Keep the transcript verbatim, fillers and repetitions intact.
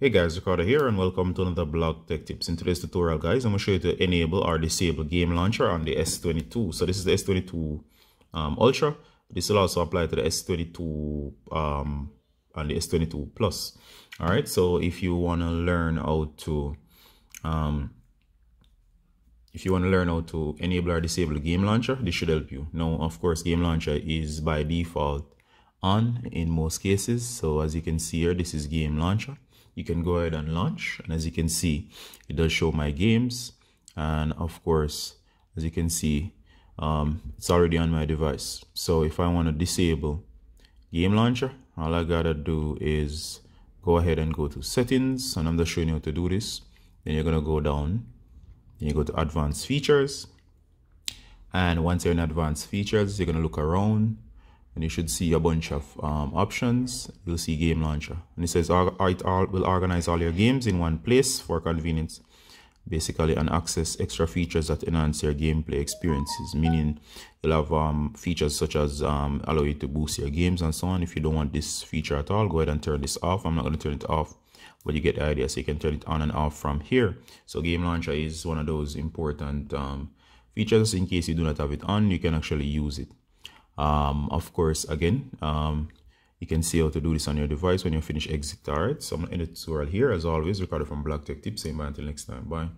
Hey guys, Ricardo here and welcome to another blog tech tips. In today's tutorial guys, I'm going to show you to enable or disable Game Launcher on the S twenty-two. So this is the S twenty-two um, Ultra. This will also apply to the S twenty-two um, and the S twenty-two Plus. Alright, so if you want to learn how to um, if you want to learn how to enable or disable Game Launcher, this should help you. Now of course Game Launcher is by default on in most cases. So as you can see here, this is Game Launcher. You can go ahead and launch, and as you can see, it does show my games, and of course as you can see um, it's already on my device. So if I want to disable Game Launcher, all I gotta do is go ahead and go to settings, and I'm just showing you how to do this. Then you're gonna go down, then you go to advanced features, and once you're in advanced features you're gonna look around. And you should see a bunch of um, options. You'll see Game Launcher, and it says it will organize all your games in one place for convenience, basically, and access extra features that enhance your gameplay experiences, meaning you'll have um, features such as um, allow you to boost your games and so on. If you don't want this feature at all, go ahead and turn this off. I'm not going to turn it off, but you get the idea. So you can turn it on and off from here. So Game Launcher is one of those important um, features. In case you do not have it on, you can actually use it. Um, of course, again, um, you can see how to do this on your device when you finish exit. All right, so I'm going to end the tutorial here. As always, Ricardo from Blog Tech Tips, saying bye until next time. Bye.